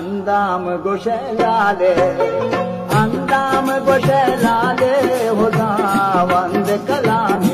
अंदाम गोशलाले अंदाम गोशलाले हो जावंद कलाम।